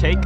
take.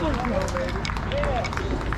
Yeah.